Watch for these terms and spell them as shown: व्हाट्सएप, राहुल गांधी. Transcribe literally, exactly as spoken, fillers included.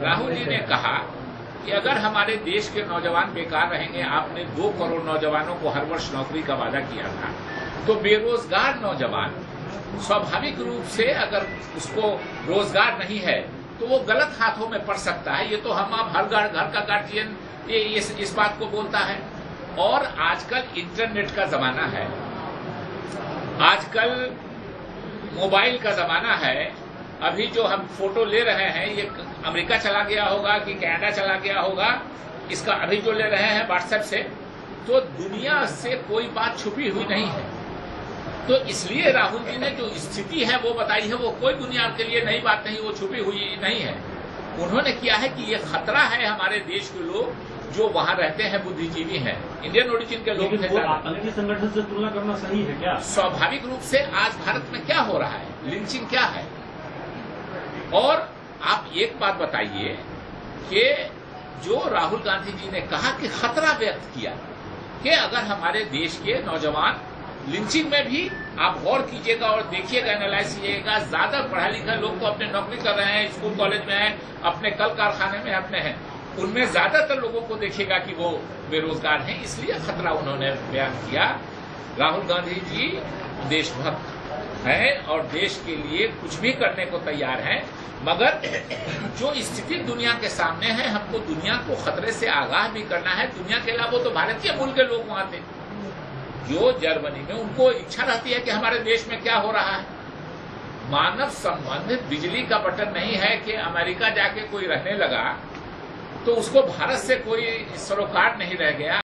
राहुल जी ने कहा कि अगर हमारे देश के नौजवान बेकार रहेंगे, आपने दो करोड़ नौजवानों को हर वर्ष नौकरी का वादा किया था, तो बेरोजगार नौजवान स्वाभाविक रूप से अगर उसको रोजगार नहीं है तो वो गलत हाथों में पड़ सकता है। ये तो हम आप हर घर घर का गार्जियन ये इस, इस बात को बोलता है। और आजकल इंटरनेट का जमाना है, आजकल मोबाइल का जमाना है। अभी जो हम फोटो ले रहे हैं ये अमेरिका चला गया होगा कि कनाडा चला गया होगा, इसका अभी जो ले रहे हैं व्हाट्सएप से, तो दुनिया से कोई बात छुपी हुई नहीं है। तो इसलिए राहुल जी ने जो स्थिति है वो बताई है, वो कोई दुनिया के लिए नई बात नहीं, वो छुपी हुई नहीं है। उन्होंने किया है कि ये खतरा है हमारे देश के लोग जो वहां रहते हैं, बुद्धिजीवी हैं, इंडियन ओरिजिन के लोग। संगठन से तुलना करना सही है क्या? स्वाभाविक रूप से आज भारत में क्या हो रहा है, लिंचिंग क्या है। और आप एक बात बताइए कि जो राहुल गांधी जी ने कहा कि खतरा व्यक्त किया कि अगर हमारे देश के नौजवान लिंचिंग में भी, आप गौर कीजिएगा और देखिएगा, एनालाइज कीजिएगा, ज्यादा पढ़ा लिखा लोग तो अपने नौकरी कर रहे हैं, स्कूल कॉलेज में हैं, अपने कल कारखाने में अपने हैं, उनमें ज्यादातर लोगों को देखिएगा कि वो बेरोजगार हैं। इसलिए खतरा उन्होंने बयान किया। राहुल गांधी जी देशभक्त है और देश के लिए कुछ भी करने को तैयार हैं, मगर जो स्थिति दुनिया के सामने है, हमको दुनिया को खतरे से आगाह भी करना है। दुनिया के अलावा तो भारतीय मूल के लोग वहां थे जो जर्मनी में, उनको इच्छा रहती है कि हमारे देश में क्या हो रहा है। मानव संबंधित बिजली का बटन नहीं है कि अमेरिका जाके कोई रहने लगा तो उसको भारत से कोई सरोकार नहीं रह गया।